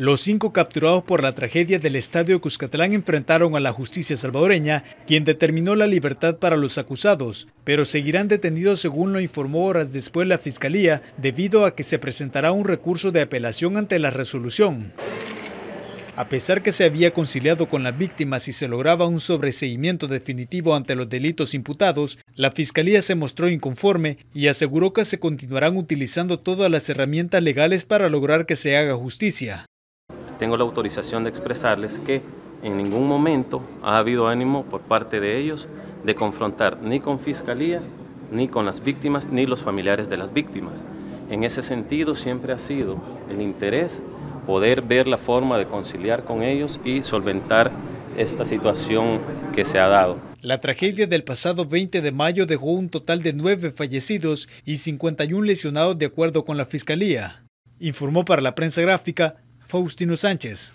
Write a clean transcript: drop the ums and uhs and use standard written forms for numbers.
Los 5 capturados por la tragedia del Estadio Cuscatlán enfrentaron a la justicia salvadoreña, quien determinó la libertad para los acusados, pero seguirán detenidos según lo informó horas después la Fiscalía, debido a que se presentará un recurso de apelación ante la resolución. A pesar que se había conciliado con las víctimas y se lograba un sobreseimiento definitivo ante los delitos imputados, la Fiscalía se mostró inconforme y aseguró que se continuarán utilizando todas las herramientas legales para lograr que se haga justicia. Tengo la autorización de expresarles que en ningún momento ha habido ánimo por parte de ellos de confrontar ni con Fiscalía, ni con las víctimas, ni los familiares de las víctimas. En ese sentido siempre ha sido el interés poder ver la forma de conciliar con ellos y solventar esta situación que se ha dado. La tragedia del pasado 20 de mayo dejó un total de 9 fallecidos y 51 lesionados de acuerdo con la Fiscalía. Informó para la Prensa Gráfica, Faustino Sánchez.